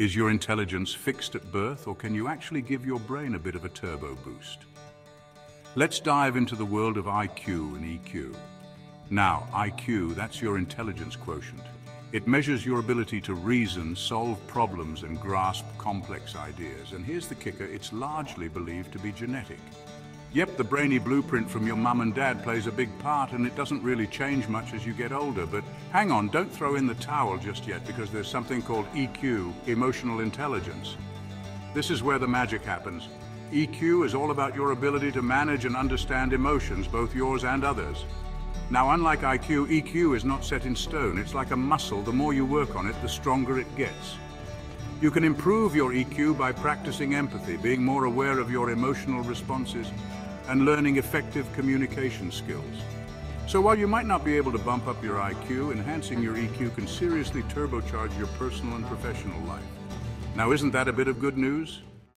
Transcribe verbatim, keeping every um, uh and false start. Is your intelligence fixed at birth, or can you actually give your brain a bit of a turbo boost? Let's dive into the world of I Q and E Q. Now, I Q, that's your intelligence quotient. It measures your ability to reason, solve problems, and grasp complex ideas. And here's the kicker, it's largely believed to be genetic. Yep, the brainy blueprint from your mum and dad plays a big part, and it doesn't really change much as you get older. But hang on, don't throw in the towel just yet, because there's something called E Q, emotional intelligence. This is where the magic happens. E Q is all about your ability to manage and understand emotions, both yours and others. Now, unlike I Q, E Q is not set in stone. It's like a muscle. The more you work on it, the stronger it gets. You can improve your E Q by practicing empathy, being more aware of your emotional responses, and learning effective communication skills. So while you might not be able to bump up your I Q, enhancing your E Q can seriously turbocharge your personal and professional life. Now, isn't that a bit of good news?